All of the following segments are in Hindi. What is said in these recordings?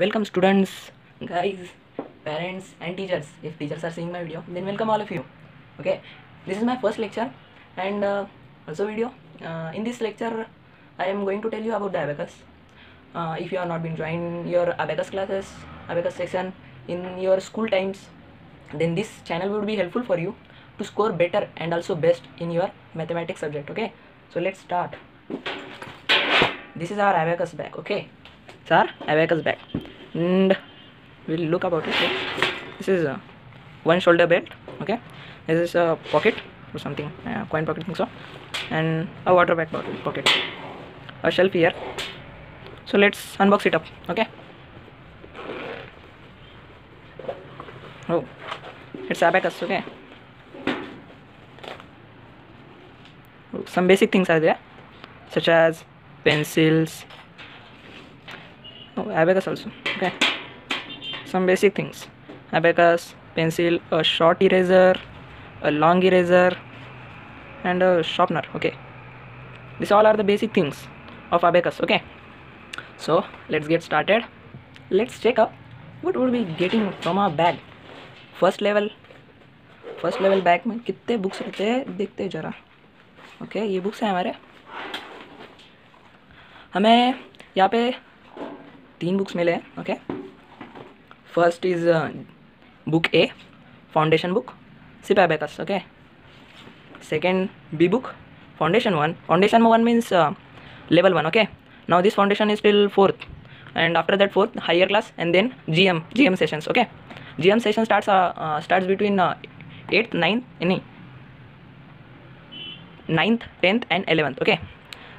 Welcome students, guys, parents and teachers. If teachers are seeing my video, then welcome all of you. Okay, this is my first lecture and also video. In this lecture, I am going to tell you about the abacus. If you have not been joined your abacus classes, abacus section in your school times, then this channel would be helpful for you to score better and also best in your mathematics subject. Okay, so let's start. This is our abacus bag. Okay, it's our abacus bag. And we'll look about it. So this is a one shoulder belt. Okay, this is a pocket or something, coin pocket, think so, and a water bag pocket, a shelf here. So let's unbox it up. Okay. Oh, it's abacus. Okay. Some basic things are there, such as pencils. Oh, abacus also. Okay. Some basic things: abacus, pencil, a short eraser, a long eraser, and a sharpener. Okay, these all are the basic things of abacus. Okay, so let's get started. Let's check up what would we getting from our bag. First level bag में कितने books रहते हैं देखते हैं जरा. ओके, ये बुक्स हैं हमारे. हमें यहाँ पे 3 बुक्स मिले हैं. Okay, first is book A, foundation book, SIP abacus. Okay, second B book, foundation one means level 1. Okay, now this foundation is till 4th and after that 4th higher class and then GM sessions. Okay, GM session starts between 8th, 9th, 10th and 11th. Okay,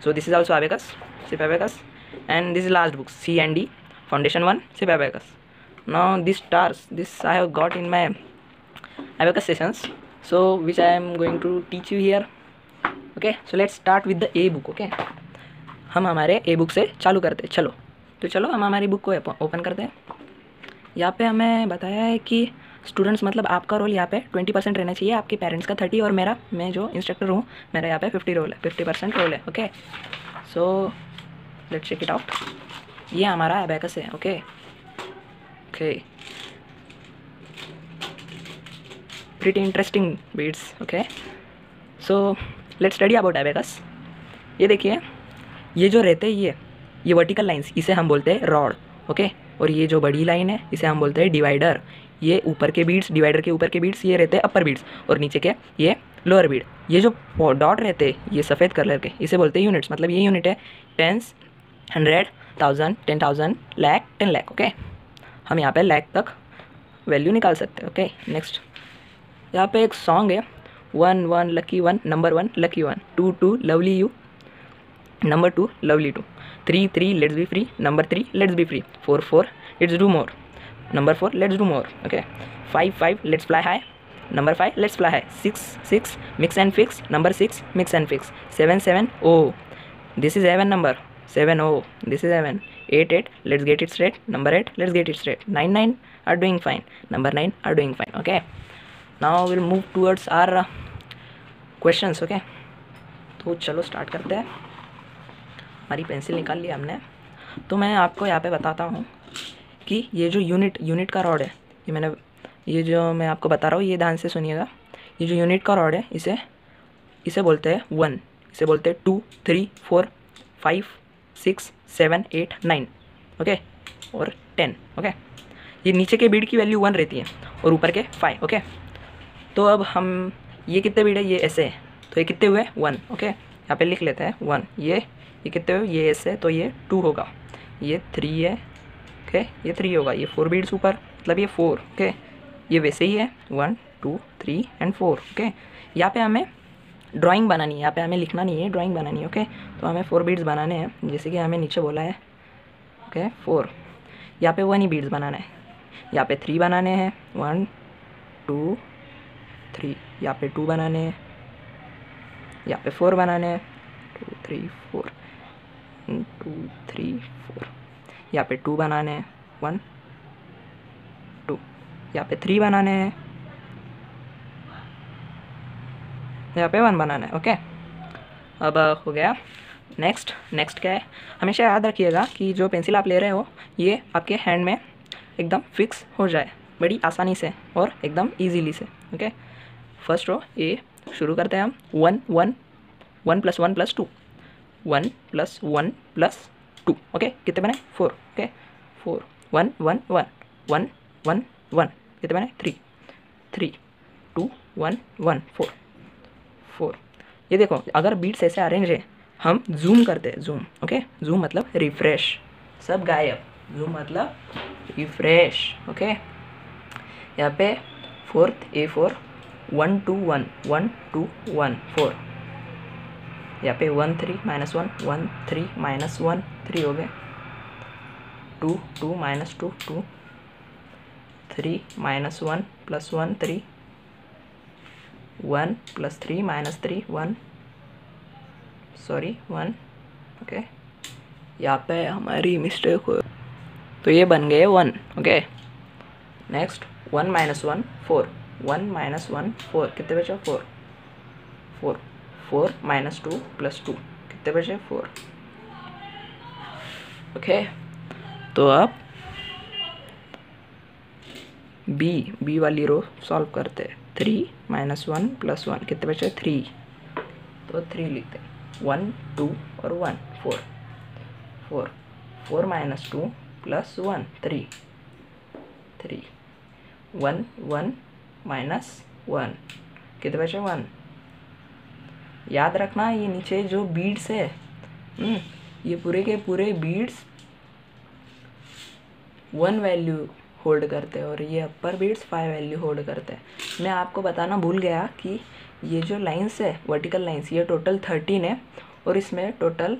so this is also abacus, SIP abacus, and this is last book, C and D, foundation 1, SIP abacus. Now these stars, this I have got in my abacus sessions, so which I am going to teach you here. Okay, so let's start with the A book. Okay, हम हमारे A book से चालू करते हैं. चलो तो चलो हम हमारी बुक को ओपन करते हैं. यहाँ पे हमें बताया है कि स्टूडेंट्स मतलब आपका रोल यहाँ पे 20% रहना चाहिए, आपके पेरेंट्स का 30 और मेरा, मैं जो इंस्ट्रक्टर हूँ, मेरा यहाँ पे 50% रोल है. Okay, so let's check it out. ये हमारा अबेकस है. Okay okay, pretty interesting beats. Okay, so let's study about abacus. ये देखिए, ये जो रहते हैं ये वर्टिकल लाइन्स, इसे हम बोलते हैं रॉड. ओके, और ये जो बड़ी लाइन है इसे हम बोलते हैं डिवाइडर. ये ऊपर के बीड्स, डिवाइडर के ऊपर के बीड्स ये रहते हैं अपर बीड्स, और नीचे के ये लोअर बीड. ये जो डॉट रहते हैं ये सफ़ेद कलर के, इसे बोलते हैं यूनिट्स. मतलब ये यूनिट है 10s 100 1000 10,000 लाख 10 लाख. ओके, हम यहाँ पे लाख तक वैल्यू निकाल सकते हैं. ओके, नेक्स्ट यहाँ पे एक सॉन्ग है, 1 1 lucky 1, number 1 lucky 1, 2 2 lovely you, number 2 lovely 2, 3 3 let's be free, number 3 let's be free, 4 4 let's do more, number 4 let's do more. Okay, 5 5 let's fly high, number 5 let's fly high, 6 6 mix and fix, number 6 mix and fix, 7 7 oh this is heaven, number 7 oh this is haven, 8 8 let's get it straight, number 8 let's get it straight, 9 9 are doing fine, number 9 are doing fine. Okay, now will move towards our questions. Okay, तो चलो स्टार्ट करते हैं. हमारी पेंसिल निकाल लिया हमने, तो मैं आपको यहाँ पे बताता हूँ कि ये जो यूनिट का रॉड है, ये जो मैं आपको बता रहा हूँ ये ध्यान से सुनिएगा. ये जो यूनिट का रॉड है इसे बोलते हैं 1, इसे बोलते हैं 2 3 4 5 6 7 8 9. ओके, और 10. ओके, ये नीचे के बीड की वैल्यू 1 रहती है और ऊपर के 5. ओके, तो अब हम ये कितने बीड है, ये ऐसे है तो ये कितने हुए 1. ओके, यहाँ पे लिख लेते हैं 1. ये कितने हुए, ये ऐसे तो ये 2 होगा, ये 3 है. ओके, ये 3 होगा, ये 4 बीड्स ऊपर मतलब ये 4. ओके, ये वैसे ही है 1 2 3 एंड 4. ओके, यहाँ पे हमें ड्राइंग बनानी है, यहाँ पे हमें लिखना नहीं है, ड्राइंग बनानी है. ओके, तो हमें 4 बीड्स बनाने हैं जैसे कि हमें नीचे बोला है. ओके, 4 यहाँ पे 1 ही बीड्स बनाना है, यहाँ पे 3 बनाने हैं, 1 2 3, यहाँ पे 2 बनाने हैं, यहाँ पे 4 बनाने हैं, 2 3 4 1 2 3 4, यहाँ पे 2 बनाने हैं, 1 2, यहाँ पे 3 बनाने हैं, यहाँ पे 1 बनाना है. ओके, अब हो गया नेक्स्ट क्या है, हमेशा याद रखिएगा कि जो पेंसिल आप ले रहे हो ये आपके हैंड में एकदम फिक्स हो जाए बड़ी आसानी से और एकदम इजीली से। ओके, फर्स्ट रो ये शुरू करते हैं हम 1 1 1 + 1 + 2 1 + 1 + 2। ओके, कितने बने 4। ओके 4 1 1 1 1 1 1 1 कितने बने 3 3 2 1 1 4 4। ये देखो अगर बीट्स ऐसे अरेंज है हम जूम करते हैं, जूम। ओके, जूम मतलब रिफ्रेश, सब गायब, जूम मतलब रिफ्रेश। ओके, यहाँ पे 4 A 4 1 2 1 1 2 1 4, यहाँ पे 1 3 - 1 1 3 - 1 3 हो गए, 2 2 - 2 2 3 - 1 + 1 3 1 + 3 - 3 1 ओके, यहाँ पे हमारी मिस्टेक हो तो ये बन गए 1। ओके, नेक्स्ट 1 - 1 4 1 - 1 4 कितने बचे 4 4 4 - 2 + 2 कितने बचे 4। ओके, तो अब बी वाली रो सॉल्व करते हैं। 3 - 1 + 1 कितने बचे 3, तो 3 लिखते हैं 1 2 और 1 4 4 4 - 2 + 1 3 3 1 1 - 1 कितने बचे 1। याद रखना ये नीचे जो बीड्स है ये पूरे के पूरे बीड्स 1 वैल्यू होल्ड करते हैं और ये अपर बीड्स 5 वैल्यू होल्ड करते हैं। मैं आपको बताना भूल गया कि ये जो लाइंस है वर्टिकल लाइंस ये टोटल 13 है और इसमें टोटल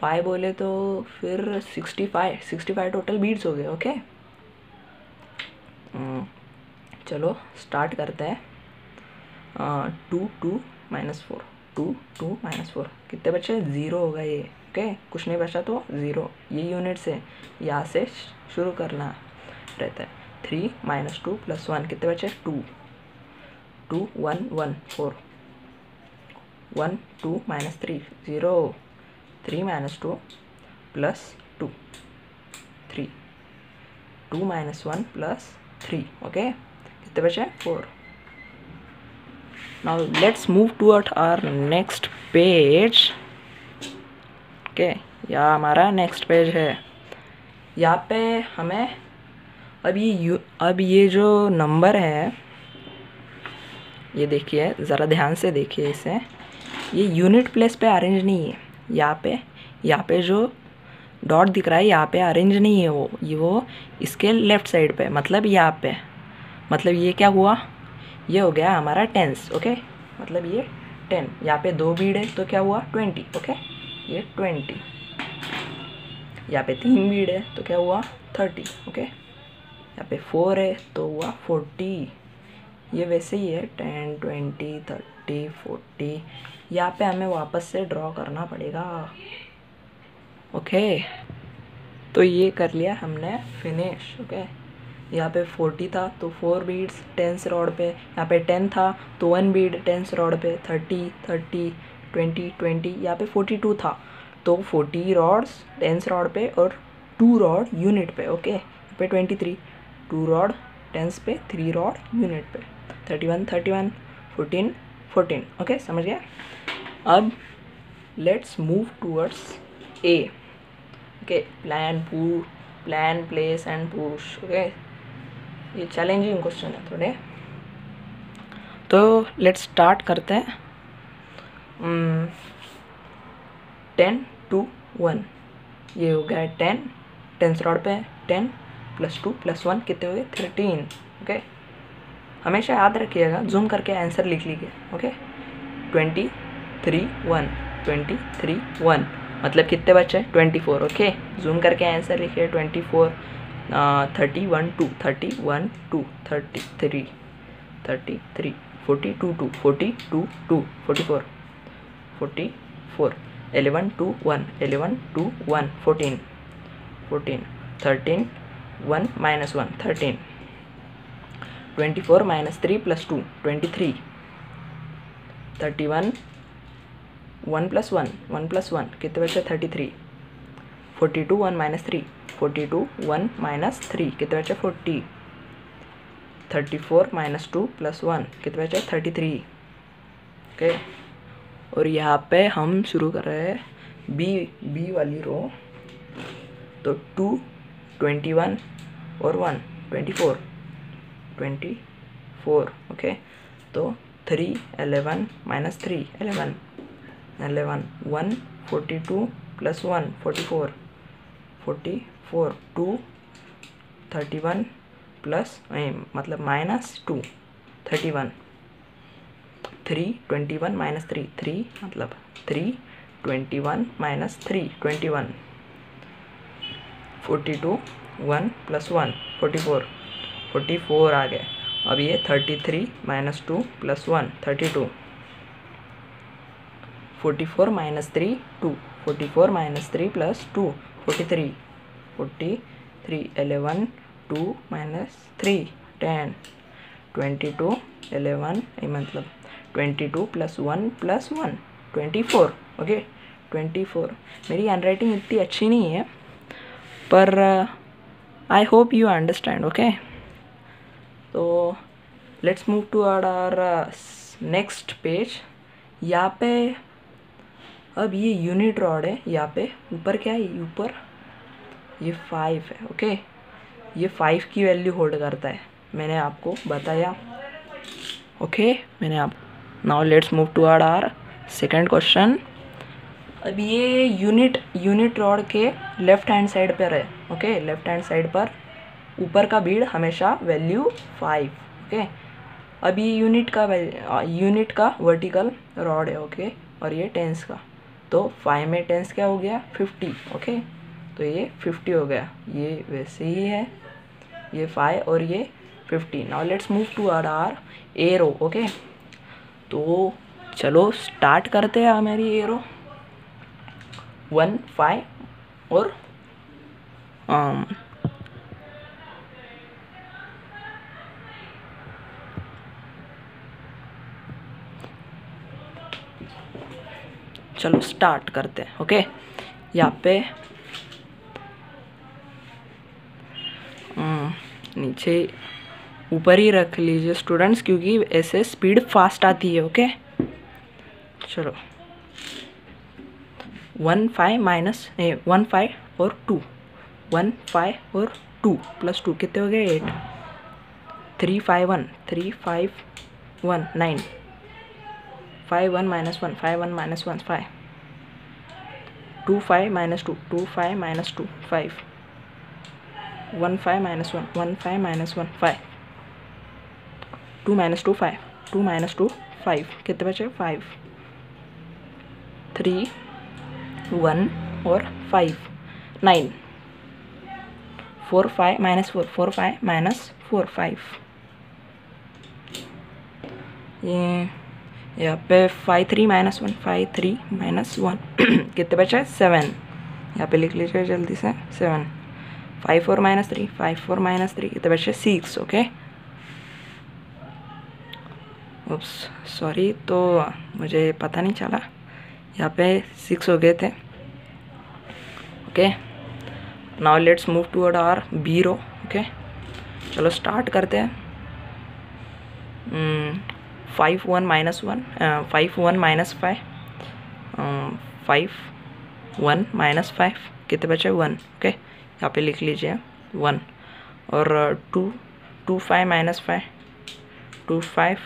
5 बोले तो फिर 65 टोटल बीड्स हो गए। ओके, चलो स्टार्ट करते हैं। 2 2 - 4 2 2 - 4 कितने बचे 0 होगा ये। ओके, कुछ नहीं बचा तो 0, ये यूनिट से यहाँ से शुरू करना रहता है। 3 - 2 + 1 कितने बचे 2 2 1 1 4 1 2 - 3 0 3 - 2 + 2 3 2 - 1 + 3 ओके, कितने बचे 4। Now let's move toward our next page. Okay, यह हमारा नेक्स्ट पेज है। यहाँ पे हमें अब ये जो नंबर है ये देखिए, ज़रा ध्यान से देखिए इसे, ये यूनिट प्लेस पे अरेंज नहीं है। यहाँ पे जो डॉट दिख रहा है यहाँ पे अरेंज नहीं है, वो इसके लेफ़्ट साइड पे, मतलब यहाँ पे, मतलब ये क्या हुआ, ये हो गया हमारा 10s। ओके, मतलब ये 10, यहाँ पे 2 बीड है तो क्या हुआ 20। ओके, ये 20, यहाँ पे 3 बीड है तो क्या हुआ 30। ओके, यहाँ पे 4 है तो हुआ 40। ये वैसे ही है 10 20 30 40, यहाँ पे हमें वापस से ड्रॉ करना पड़ेगा। ओके, तो ये कर लिया हमने फिनिश। ओके, यहाँ पे 40 था तो 4 बीड्स 10s रॉड पे, यहाँ पे 10 था तो 1 बीड 10s रॉड पे, 30 30 20 20, यहाँ पे 42 था तो 40 रॉड्स 10s रॉड पे और 2 रॉड यूनिट पे। ओके, यहाँ पे 23 2 रॉड 10s पे 3 रॉड यूनिट पे, 31 31 14 14। ओके, समझ गया। अब let's move towards A. Okay, plan place and push. Okay, ये चैलेंजिंग क्वेश्चन है थोड़े, तो लेट्स स्टार्ट करते हैं। 10 2 1 ये हो गया 10, 10s रॉड पे 10 + 2 + 1 कितने हुए 13। ओके, हमेशा याद रखिएगा जूम करके आंसर लिख लीजिए। ओके, 20 3 1 20 3 1 मतलब कितने बचे 24। ओके, जूम करके आंसर लिखिए 24 31 2 31 2 33 33 42 2 42 2 44 44 11 2 1 11 2 1 14 14 13 1 - 1 13 24 - 3 + 2 23 31 1 प्लस 1 कितने बचे 33 42 1 माइनस 3 42 1 माइनस 3 कितने बचे 40 34 माइनस 2 प्लस 1 कितने बचे 33 ओके। और यहाँ पे हम शुरू कर रहे हैं बी वाली रो तो 2 21 और 1 24 24 ओके। तो 3 11 माइनस 3 11 1 42 प्लस 1 44 2 31 प्लस मतलब -2 31 3 21 माइनस 3 3 मतलब 3 21 माइनस 3 21 42 1 प्लस 1 44 आ गए। अब ये 33 minus 2 plus 1 32 44 minus 3 2 44 minus 3 plus 2 43 11 2 minus 3 10 22 11 मतलब 22 प्लस 1 प्लस 1 24 ओके 24। मेरी हैंड राइटिंग इतनी अच्छी नहीं है पर I hope you understand okay. तो let's move to our next page. यहाँ पे अब ये यूनिट रॉड है, यहाँ पे ऊपर क्या है ऊपर ये 5 है ओके। ये 5 की वैल्यू होल्ड करता है मैंने आपको बताया ओके मैंने आप। Now let's move to our second question. अब ये यूनिट रॉड के लेफ्ट हैंड साइड पर है ओके। लेफ्ट हैंड साइड पर ऊपर का बीड हमेशा वैल्यू 5 ओके। अब ये यूनिट का वर्टिकल रॉड है ओके और ये टेंस का तो 5 में टेंस क्या हो गया 50 ओके। तो ये 50 हो गया ये वैसे ही है ये 5 और ये 50। Now let's move to our A row okay. तो चलो स्टार्ट करते हैं हमारी एरो 1 5 और स्टार्ट करते हैं ओके। यहाँ पे नीचे ऊपर ही रख लीजिए स्टूडेंट्स क्योंकि ऐसे स्पीड फास्ट आती है ओके। चलो 1 5 और 2 1 5 और 2 प्लस 2 कितने हो गए 8 3 5 1 9 5 1 minus 1 5 2 5 minus 2 5 1 5 minus 1 5 2 minus 2 5 2 minus 2 5 कितने बचे 5 3 1 और 5 9 4 5 माइनस 4 5 ये यहाँ पे 5 3 माइनस 1 5 3 माइनस 1 कितने बचे 7 यहाँ पे लिख लीजिए जल्दी से 7 5 4 माइनस 3 5 4 माइनस 3 कितने बचे 6 ओके। उप्स सॉरी तो मुझे पता नहीं चला यहाँ पे 6 हो गए थे okay. Now let's move toward our B row okay. चलो स्टार्ट करते हैं 5 1 माइनस 1 5 1 माइनस 5 5 1 माइनस 5 कितने बचे 1 ओके। यहाँ पे लिख लीजिए 1 और 2 2 5 माइनस 5 2 5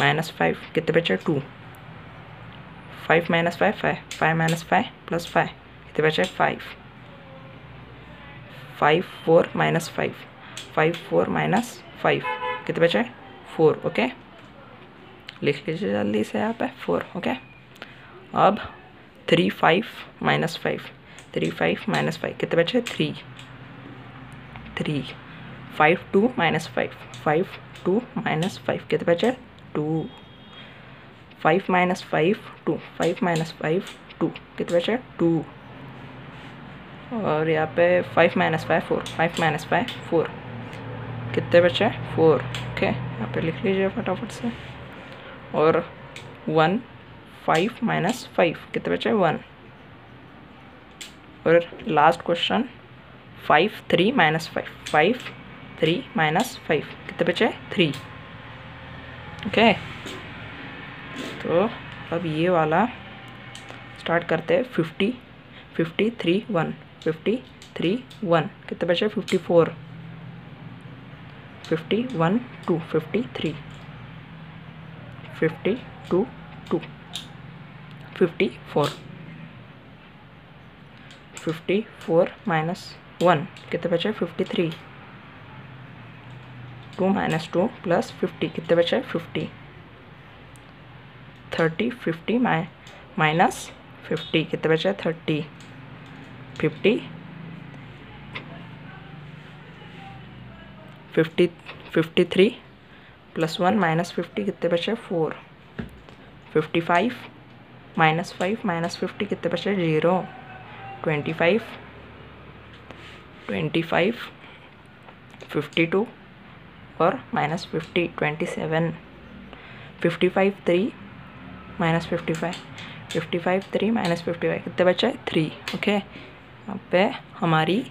माइनस 5 कितने बचे 2 5 माइनस 5 5 माइनस 5 प्लस 5 कितने बचे 5 5 4 माइनस 5 5 4 माइनस 5 कितने बचे 4 ओके। लिख लीजिए जल्दी से यहाँ पे 4 ओके। अब 3 5 माइनस 5 3 5 माइनस 5 कितने बचे 3 5 2 माइनस 5 5 2 माइनस 5 कितने बचे 2 5 माइनस 5 2 5 माइनस 5 2 कितने बचे 2 और यहाँ पे 5 माइनस 5 4 5 माइनस 5 4 कितने बचे 4 ओके। यहाँ पे लिख लीजिए फटाफट से और 1 फाइव माइनस फाइव कितने बचे वन। और last question five three minus five, five three minus five कितने बचे थ्री। ओके तो अब ये वाला स्टार्ट करते हैं। Fifty fifty three one, fifty three one कितने बचे fifty four, fifty one two, fifty three, fifty two two, fifty four, fifty four minus one कितने बचे fifty three, two minus two plus fifty कितने बचे fifty, thirty fifty minus fifty कितने बचे thirty, fifty fifty fifty three plus one minus fifty कितने बचे four, fifty five minus fifty कितने बचे zero, twenty five fifty two और minus fifty twenty seven, fifty five three minus fifty five, fifty five three minus fifty five कितने बचे थ्री। ओके यहाँ पे हमारी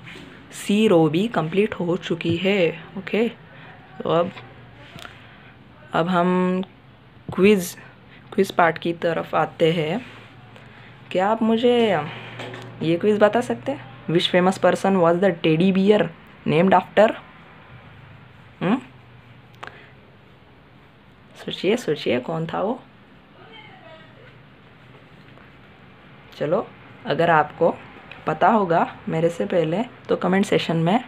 सी रो भी कंप्लीट हो चुकी है। ओके तो अब हम क्विज़ पार्ट की तरफ आते हैं। क्या आप मुझे ये क्विज़ बता सकते हैं, which famous person was the teddy bear named after. सोचिए सोचिए कौन था वो। चलो अगर आपको पता होगा मेरे से पहले तो कमेंट सेशन में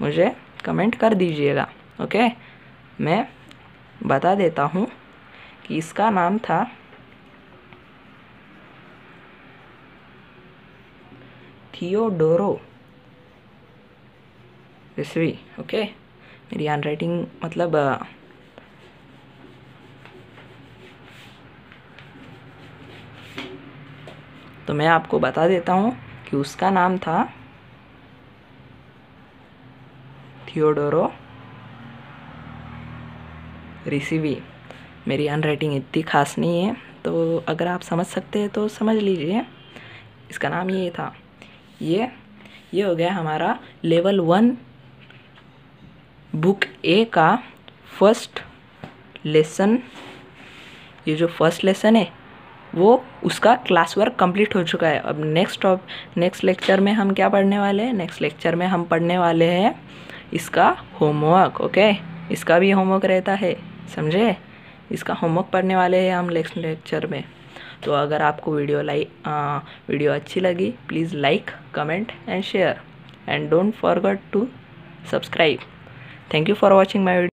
मुझे कमेंट कर दीजिएगा। ओके मैं बता देता हूँ कि इसका नाम था थियोडोरो वेस्ली। ओके मेरी हैंड राइटिंग मतलब तो मैं आपको बता देता हूँ कि उसका नाम था थियोडोरो वेस्ली। मेरी हैंड राइटिंग इतनी खास नहीं है तो अगर आप समझ सकते हैं तो समझ लीजिए। इसका नाम ये था। ये हो गया हमारा लेवल वन बुक ए का फर्स्ट लेसन। ये जो फर्स्ट लेसन है वो उसका क्लास वर्क कंप्लीट हो चुका है। अब नेक्स्ट लेक्चर में हम क्या पढ़ने वाले हैं, नेक्स्ट लेक्चर में हम पढ़ने वाले हैं इसका होमवर्क। ओके इसका भी होमवर्क रहता है समझे, इसका होमवर्क पढ़ने वाले हैं हम नेक्स्ट लेक्चर में। तो अगर आपको वीडियो अच्छी लगी please like comment and share and don't forget to subscribe. Thank you for watching my video.